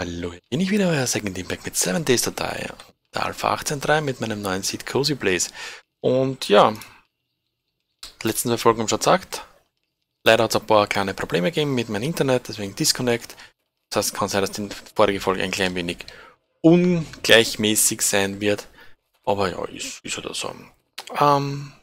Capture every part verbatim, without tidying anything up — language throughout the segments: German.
Hallo, hier bin ich wieder, euer Second Impact mit seven Days to Die, der Alpha achtzehn Punkt drei mit meinem neuen Seed Cozy Place. Und ja, die letzten zwei Folgen haben schon gesagt, leider hat es ein paar kleine Probleme gegeben mit meinem Internet, deswegen Disconnect. Das heißt, kann sein, dass die vorige Folge ein klein wenig ungleichmäßig sein wird, aber ja, ist, ist oder so. Ähm,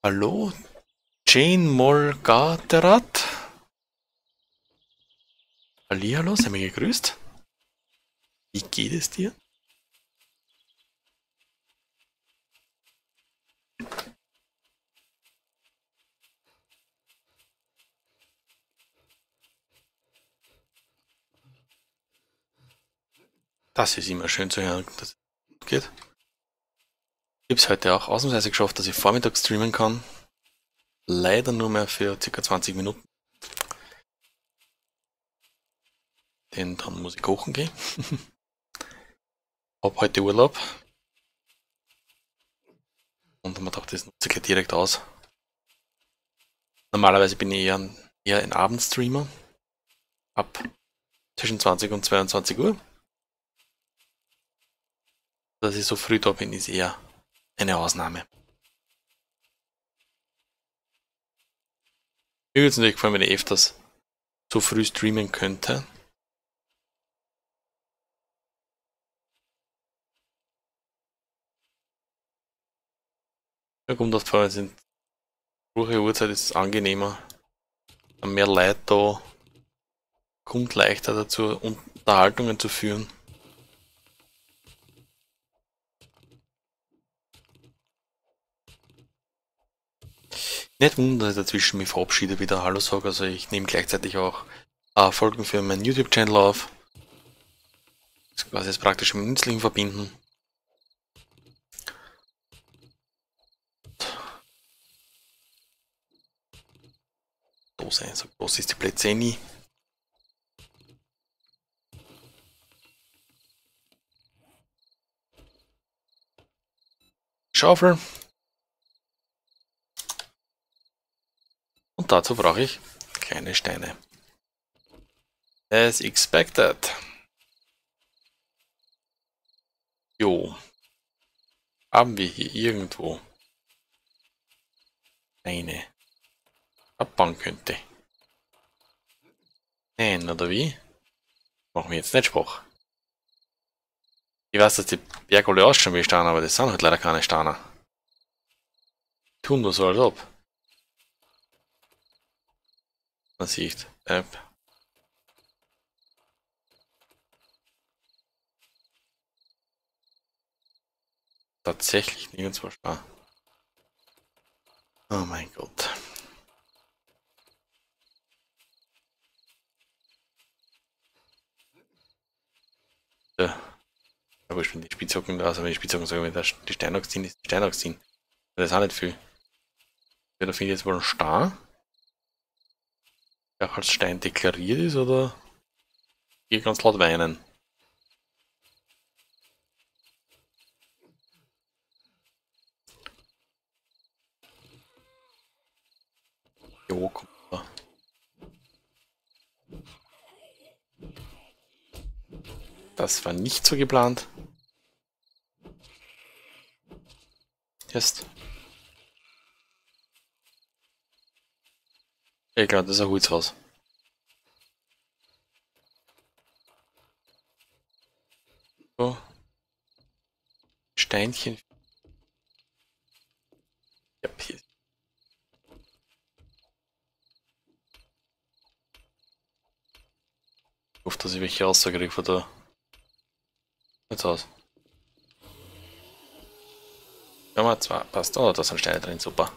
hallo, Chainmolgaterat. Hallihallo, sei mir gegrüßt. Wie geht es dir? Das ist immer schön zu hören, dass es geht. Ich habe es heute auch ausnahmsweise geschafft, dass ich vormittags streamen kann. Leider nur mehr für ca. zwanzig Minuten. Denn dann muss ich kochen gehen. Hab heute Urlaub. Und man dachte, das nutze ich gleich direkt aus. Normalerweise bin ich eher ein, eher ein Abendstreamer. Ab zwischen zwanzig und zweiundzwanzig Uhr. Dass ich so früh da bin, ist eher eine Ausnahme. Mir würde es natürlich gefallen, wenn ich öfters so früh streamen könnte. Kommt auf Fall sind ruhige Uhrzeit ist es angenehmer, mehr Leute da, kommt leichter dazu, Unterhaltungen zu führen. Nicht wundern, dass ich dazwischen mich verabschiede, wieder Hallo sage, also ich nehme gleichzeitig auch äh, Folgen für meinen YouTube-Channel auf. Das quasi jetzt praktisch mit Nützlichen verbinden. Sein. So groß ist die Plätze nie. Schaufel. Und dazu brauche ich kleine Steine. As expected. Jo. Haben wir hier irgendwo eine abbauen könnte. Nein, oder wie? Machen wir jetzt nicht Spruch. Ich weiß, dass die Bergole auch schon wie Steine, aber das sind halt leider keine Steine. Tun wir so, als ob. Man sieht. Äh. Tatsächlich nirgendwo Steine. Oh mein Gott. Aber ich bin die Spitzhocken da, also wenn die Spitzhocken sagen, wenn das die Steinachs ziehen, ist die Steinachs ziehen. Das ist auch nicht viel. Ja, da finde ich jetzt wohl einen Stein, der auch als Stein deklariert ist, oder hier ganz laut weinen. Jo, komm da. Das war nicht so geplant. Jetzt. Egal, das ist ein Holzhaus. So. Steinchen. Ja, hier. Ich hoffe, dass ich welche Aussage kriege von der. Jetzt aus. Nummer zwei passt. Oh, da sind Steine drin, super.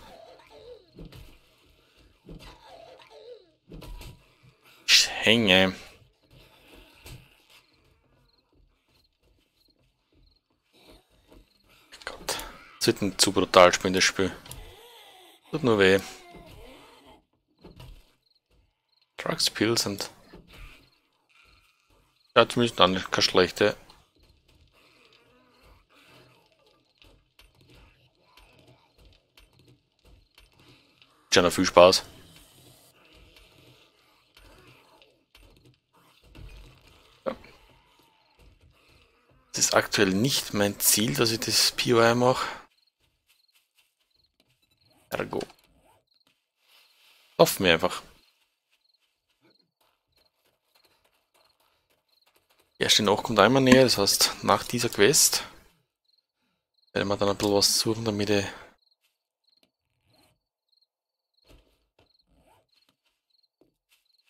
Ich hänge. Gott. Das wird ein zu brutal spielen, das Spiel. Tut nur weh. Drugs, Pills und. Ja, zumindest dann keine schlechte. Viel Spaß. ist aktuell nicht mein Ziel, dass ich das P O I mache. Ergo. Hoffen wir einfach. Die erste Nacht kommt einmal näher, das heißt, nach dieser Quest werden wir dann ein bisschen was suchen, damit ich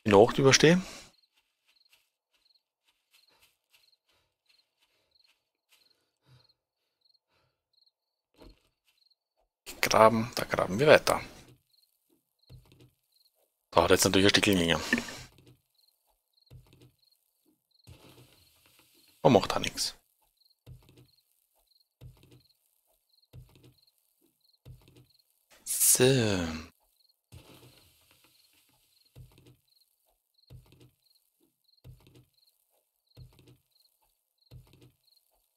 die Nacht überstehe. Graben, da graben wir weiter. Dauert jetzt natürlich ein Stückchen länger. Man macht da nichts. So.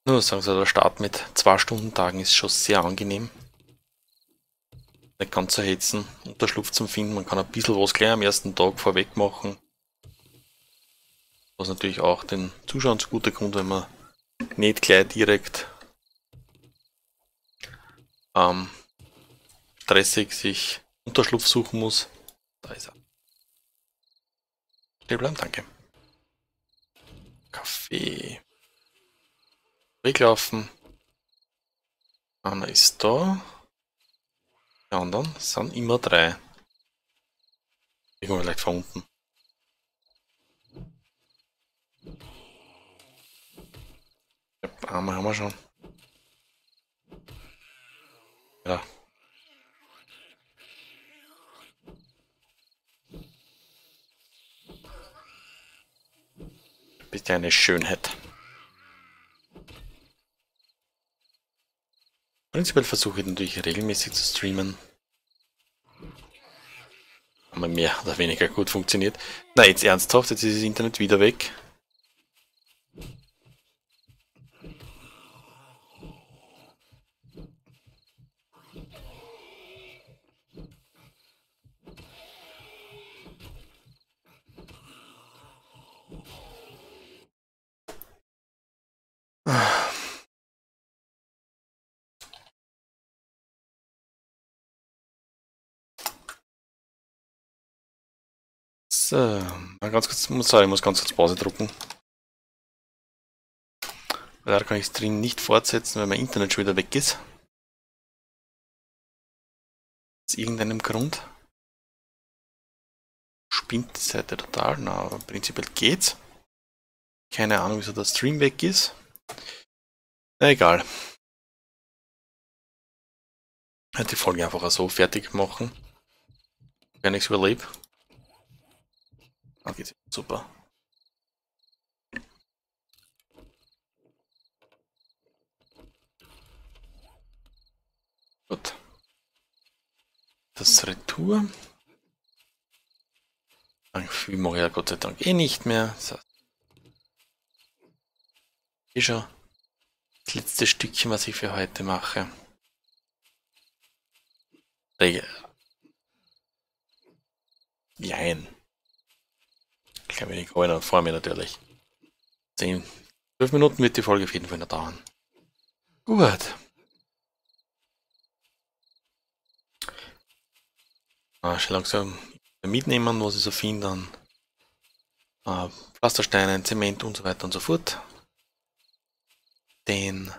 Nur sagen sie, der Start mit zwei Stunden Tagen ist schon sehr angenehm. Nicht ganz zu hetzen, Unterschlupf zum Finden, man kann ein bisschen was gleich am ersten Tag vorweg machen. Was natürlich auch den Zuschauern zugute kommt, wenn man nicht gleich direkt ähm, stressig sich Unterschlupf suchen muss. Da ist er. Stehen bleiben, danke. Kaffee. Weglaufen. Anna ist da. Die anderen sind immer drei. Ich komme vielleicht von unten. Ja, einmal haben wir schon. Ja. Du bist ja eine Schönheit. Prinzipiell versuche ich natürlich regelmäßig zu streamen. Aber mehr oder weniger gut funktioniert. Na, jetzt ernsthaft, jetzt ist das Internet wieder weg. So, ganz kurz, muss, sorry, ich muss ganz kurz Pause drucken. Leider kann ich Stream nicht fortsetzen, weil mein Internet schon wieder weg ist. Aus irgendeinem Grund. Spinnt die Seite total, na, aber prinzipiell geht's. Keine Ahnung, wieso der Stream weg ist. Na egal. Ich werde die Folge einfach auch so fertig machen, wenn ich es überlebe. Okay, super. Gut. Das Retour. Viel mache ich ja Gott sei Dank eh nicht mehr. So. Hier schon das letzte Stückchen, was ich für heute mache. Jein. Kein wenig Eulen vor mir natürlich. zehn, zwölf Minuten wird die Folge auf jeden Fall noch dauern. Gut. Ah, schon langsam mitnehmen, was ich so finde an ah, Pflastersteinen, Zement und so weiter und so fort. Denn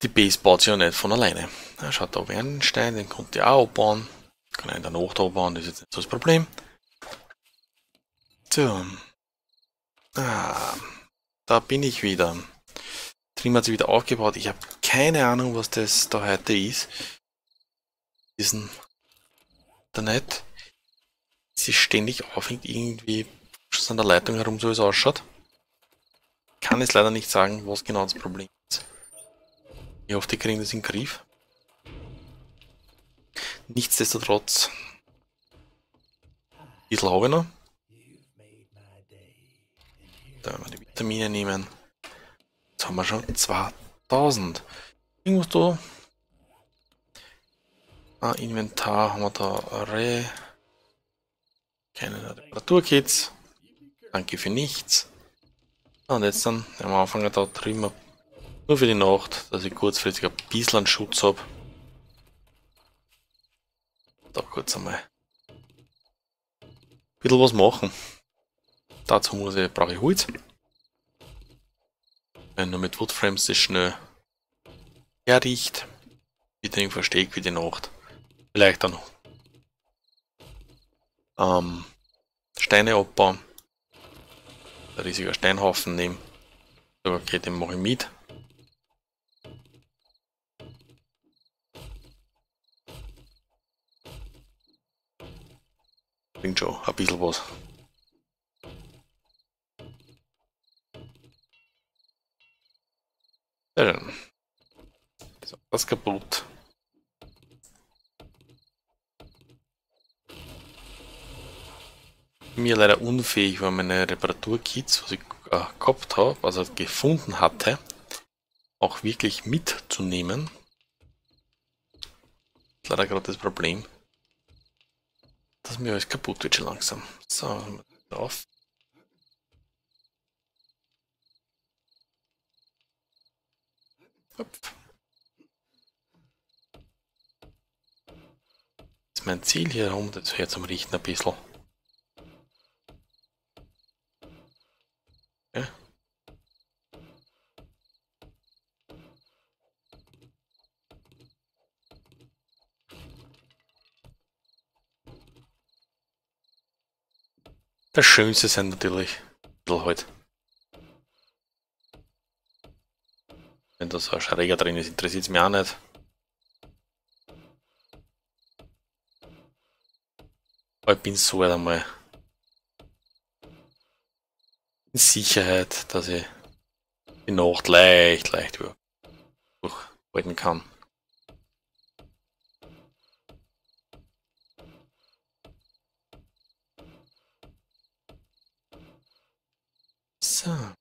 die Base baut sich ja nicht von alleine. Ah, schaut, da oben einen Stein, den konnte ich auch abbauen. Kann einen dann auch da bauen, das ist jetzt nicht so das Problem. So. Ah, da bin ich wieder. Stream hat sich wieder aufgebaut. Ich habe keine Ahnung, was das da heute ist. Diesen Internet. Sie ständig aufhängt, irgendwie an der Leitung herum, so wie es ausschaut. Kann es leider nicht sagen, was genau das Problem ist. Ich hoffe, die kriegen das in den Griff. Nichtsdestotrotz, ein bisschen habe ich noch. Da werden wir die Vitamine nehmen. Jetzt haben wir schon zweitausend. Irgendwas da. Ah, Inventar haben wir da. Re. Keine Reparaturkits. Danke für nichts. Und jetzt dann am Anfang da drüben nur für die Nacht, dass ich kurzfristig ein bisschen einen Schutz habe. Da kurz einmal ein bisschen was machen. Dazu muss ich, brauche ich Holz. Wenn nur mit Woodframes das schnell herricht. Ich denke, verstehe ich wie die Nacht. Vielleicht dann noch ähm, Steine abbauen. Ein riesiger Steinhaufen nehmen. Okay, den mache ich mit. Bringt schon ein bisschen was. Sehr schön. Ist auch das kaputt. Ich bin mir leider unfähig, weil meine Reparaturkits, was ich äh, gehabt habe, also gefunden hatte, auch wirklich mitzunehmen. Leider gerade das Problem, dass mir alles kaputt wird schon langsam. So, drauf. Hopf. Das ist mein Ziel hier rum, das hört zum Richten ein bisschen. Ja. Das Schönste sind natürlich Mittel halt. Wenn da so ein Schräger drin ist, interessiert es mich auch nicht. Aber ich bin so weit einmal in Sicherheit, dass ich die Nacht leicht, leicht durchhalten kann. So, dann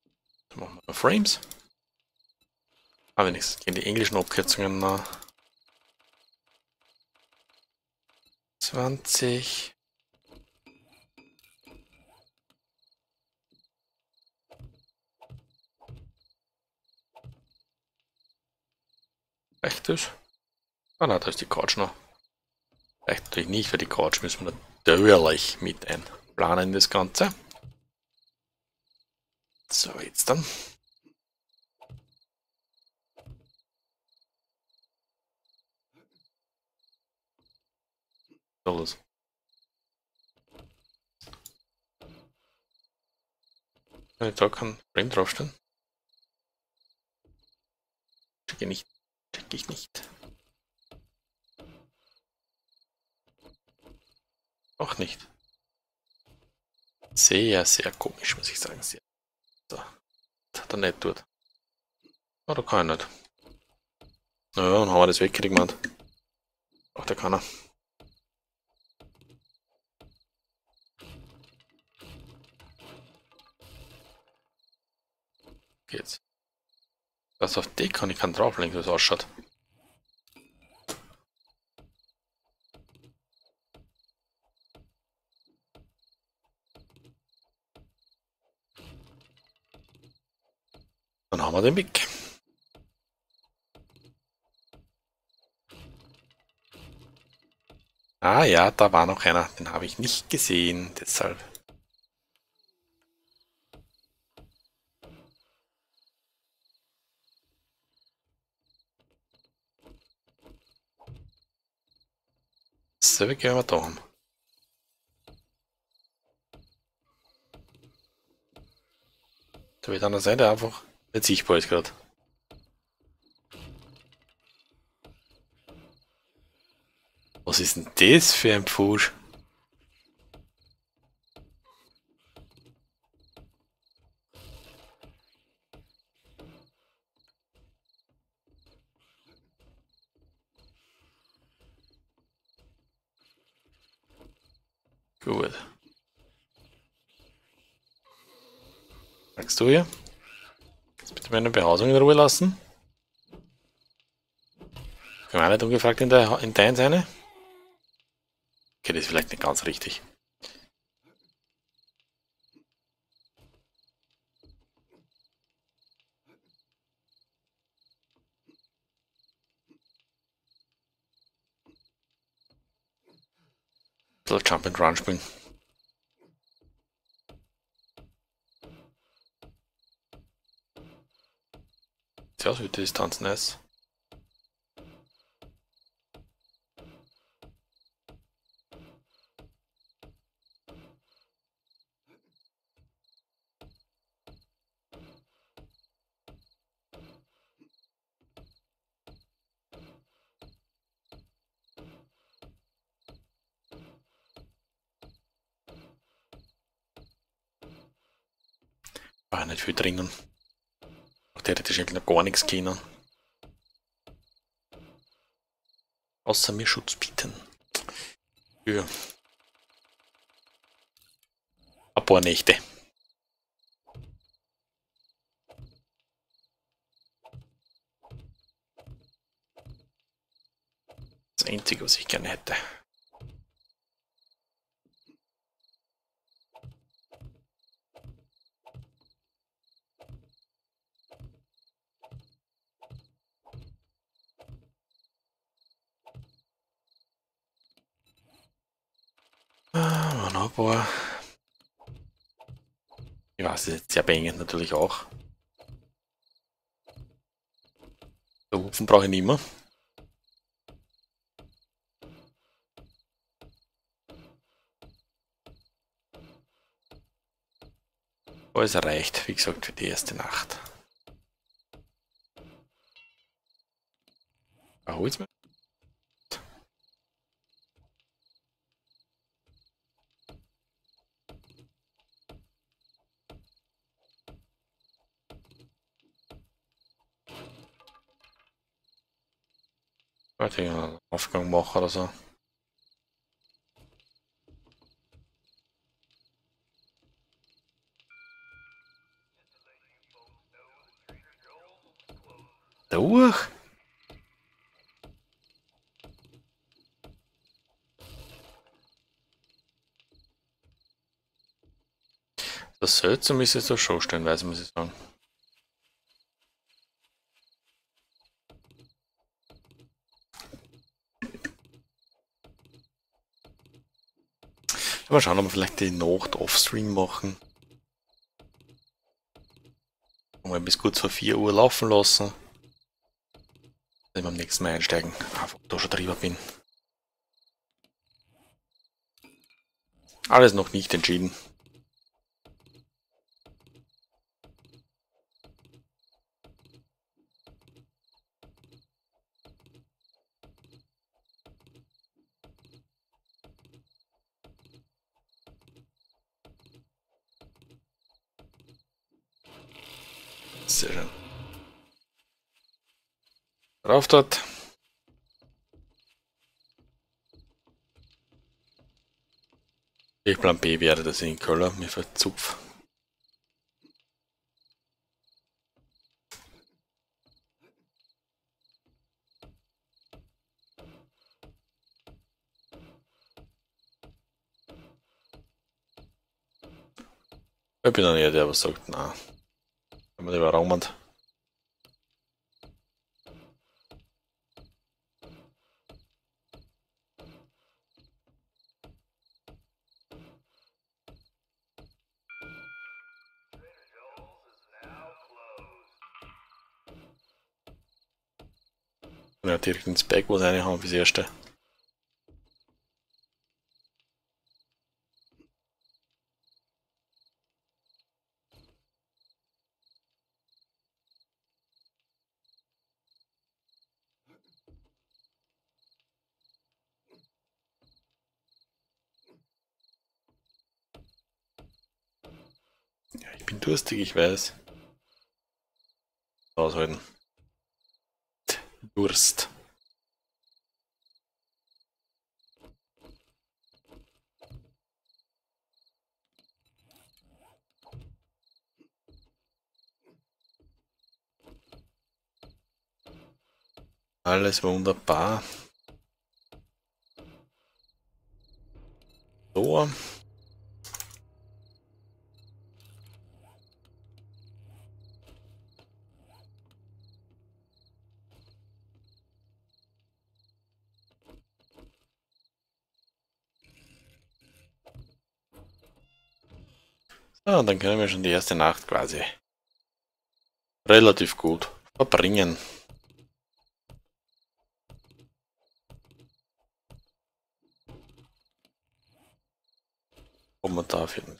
machen wir Frames. Aber wenigstens gehen die englischen Abkürzungen nach. zwanzig. Echt ist? Ah nein, da ist die Couch noch. Echt natürlich nicht, für die Couch müssen wir natürlich mit einplanen das Ganze. So, jetzt dann. So, los. Kann ich da kein Frame draufstellen? Ich gehe nicht. Check ich nicht. Auch nicht. Sehr, sehr komisch, muss ich sagen. Sehr. So. Das hat er nicht dort. Ah, da kann ich nicht. Naja, dann haben wir das weggekriegt, man. Ach, da kann er. Geht's. Das auf die kann ich kann drauflenken, wie es ausschaut. Dann haben wir den Weg. Ah ja, da war noch einer, den habe ich nicht gesehen, deshalb. So, wir gehen mal da hin. Da wird an der Seite einfach nicht sichtbar ist gerade. Was ist denn das für ein Pfusch? Gut. Sagst du hier? Jetzt bitte meine Behausung in Ruhe lassen. Können wir auch nicht ungefragt in, der, in dein seine? Okay, das ist vielleicht nicht ganz richtig. bisschen Jump and Run spielen. Sieht aus wie die Distanz, nice. War nicht viel drinnen. Theoretisch hätte ich noch gar nichts können. Außer mir Schutz bieten. Für ein paar Nächte. Das Einzige, was ich gerne hätte. Boah. Ich weiß, das ist sehr beengend natürlich auch. So Hupfen brauche ich nicht mehr. Aber es reicht, wie gesagt, für die erste Nacht. Erhol's mir. Ich kann einen Aufgang machen oder so. Durch? Das Hölzern müsste jetzt so schon stehen, weiß, muss ich sagen. Mal schauen, ob wir vielleicht die Nacht offstream machen. Mal bis kurz vor vier Uhr laufen lassen. Dann beim nächsten Mal einsteigen, einfach da schon drüber bin. Alles noch nicht entschieden. Sehr schön. Rauf dort. Ich Plan B wäre, dass ich in Köln mir verzupf. Ich bin dann eher der, was sagt, na. Wenn man über Raum hat. Ja, direkt ins Backboard rein haben fürs Erste. Ich bin durstig, ich weiß. Aushalten. Durst. Alles wunderbar. So. Ja, und dann können wir schon die erste Nacht quasi relativ gut verbringen. Wo man da für den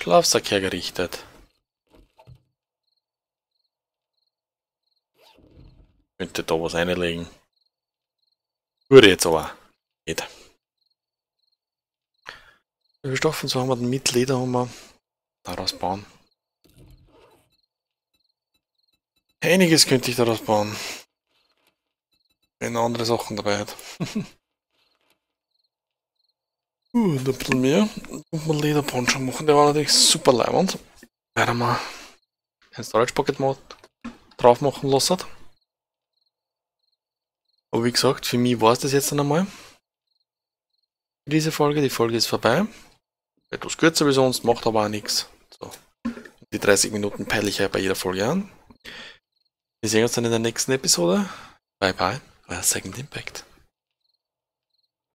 Schlafsack hergerichtet. Könnte da was einlegen. Würde jetzt aber nicht. Wir stoffen, so haben wir den Mitleder, haben wir daraus bauen. Einiges könnte ich daraus bauen, wenn er andere Sachen dabei hat. uh, ein bisschen mehr. Und mal Lederponcho machen, der war natürlich super leibend. Leider mal ein Storage Pocket Mod drauf machen lassen. Aber wie gesagt, für mich war es das jetzt dann einmal. Diese Folge, die Folge ist vorbei. Etwas kürzer wie sonst, macht aber auch nichts. So. Die dreißig Minuten peile ich ja bei jeder Folge an. Wir sehen uns dann in der nächsten Episode. Bye bye, euer Second Impact.